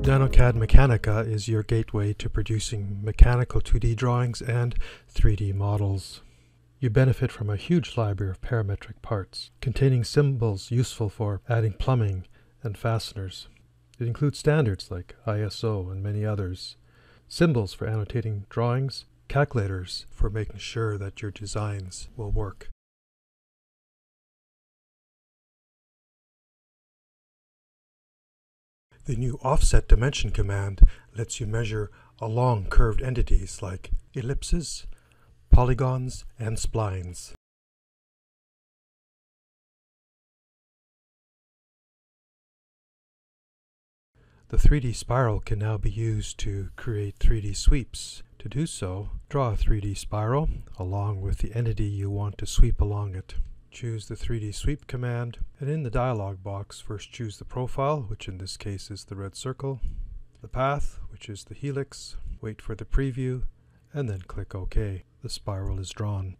NanoCAD Mechanica is your gateway to producing mechanical 2D drawings and 3D models. You benefit from a huge library of parametric parts, containing symbols useful for adding plumbing and fasteners. It includes standards like ISO and many others, symbols for annotating drawings, calculators for making sure that your designs will work. The new offset dimension command lets you measure along curved entities like ellipses, polygons, and splines. The 3D spiral can now be used to create 3D sweeps. To do so, draw a 3D spiral along with the entity you want to sweep along it. Choose the 3D sweep command, and in the dialog box first choose the profile, which in this case is the red circle, the path, which is the helix, wait for the preview, and then click OK. The spiral is drawn.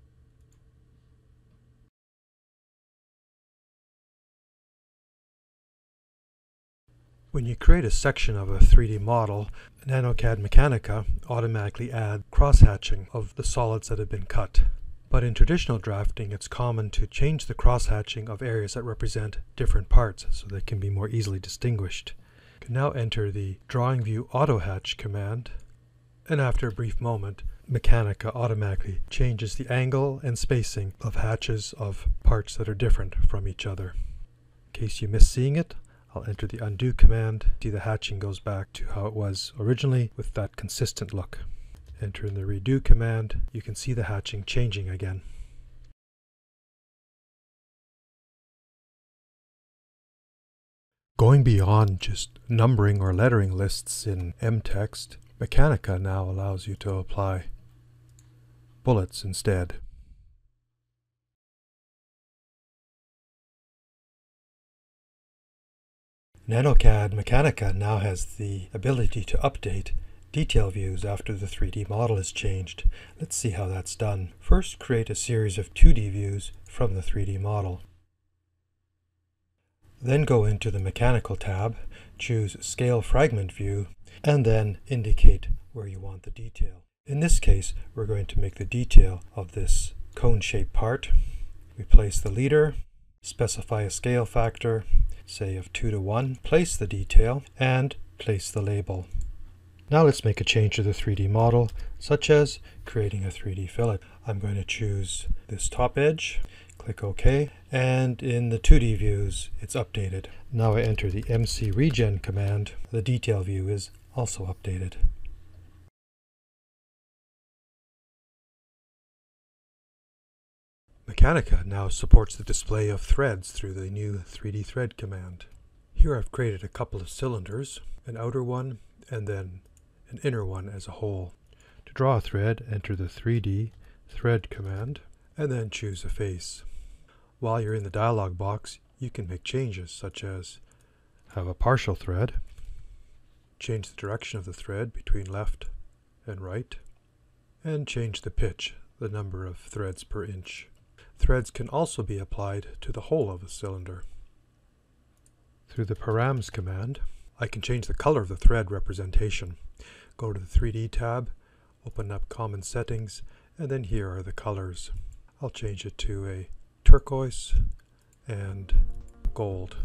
When you create a section of a 3D model, NanoCAD Mechanica automatically adds crosshatching of the solids that have been cut. But in traditional drafting, it's common to change the crosshatching of areas that represent different parts so they can be more easily distinguished. You can now enter the DrawingView Auto-Hatch command, and after a brief moment, Mechanica automatically changes the angle and spacing of hatches of parts that are different from each other. In case you miss seeing it, I'll enter the undo command. See, the hatching goes back to how it was originally with that consistent look. Enter in the redo command. You can see the hatching changing again. Going beyond just numbering or lettering lists in mText, Mechanica now allows you to apply bullets instead. NanoCAD Mechanica now has the ability to update detail views after the 3D model is changed. Let's see how that's done. First, create a series of 2D views from the 3D model. Then go into the Mechanical tab, choose Scale Fragment View, and then indicate where you want the detail. In this case, we're going to make the detail of this cone-shaped part. We place the leader, specify a scale factor, say of 2:1, place the detail, and place the label. Now let's make a change to the 3D model, such as creating a 3D fillet. I'm going to choose this top edge, click OK, and in the 2D views, it's updated. Now I enter the MC regen command. The detail view is also updated. Mechanica now supports the display of threads through the new 3D thread command. Here I've created a couple of cylinders, an outer one, and then an inner one as a whole. To draw a thread, enter the 3D thread command, and then choose a face. While you're in the dialog box, you can make changes such as have a partial thread, change the direction of the thread between left and right, and change the pitch, the number of threads per inch. Threads can also be applied to the whole of a cylinder. Through the params command, I can change the color of the thread representation. Go to the 3D tab, open up Common Settings, and then here are the colors. I'll change it to a turquoise and gold.